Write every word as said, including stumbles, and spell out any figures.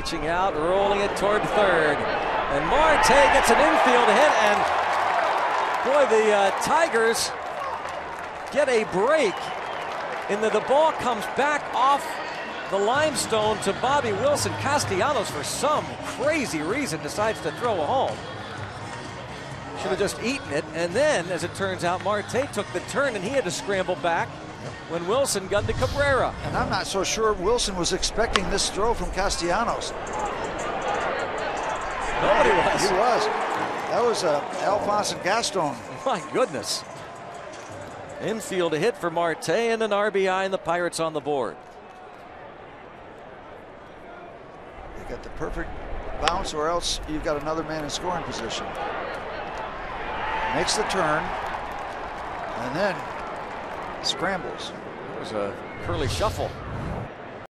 reaching out, rolling it toward third. And Marte gets an infield hit, and boy, the uh, Tigers get a break. And the, the ball comes back off the limestone to Bobby Wilson. Castellanos, for some crazy reason, decides to throw a home. Should have just eaten it. And then, as it turns out, Marte took the turn, and he had to scramble back when Wilson got to Cabrera. And I'm not so sure Wilson was expecting this throw from Castellanos. Nobody was. He was. That was uh, Alphonse and Gaston. My goodness. Infield a hit for Marte and an R B I, and the Pirates on the board. They got the perfect bounce, or else you've got another man in scoring position. Makes the turn, and then scrambles. It was a curly shuffle.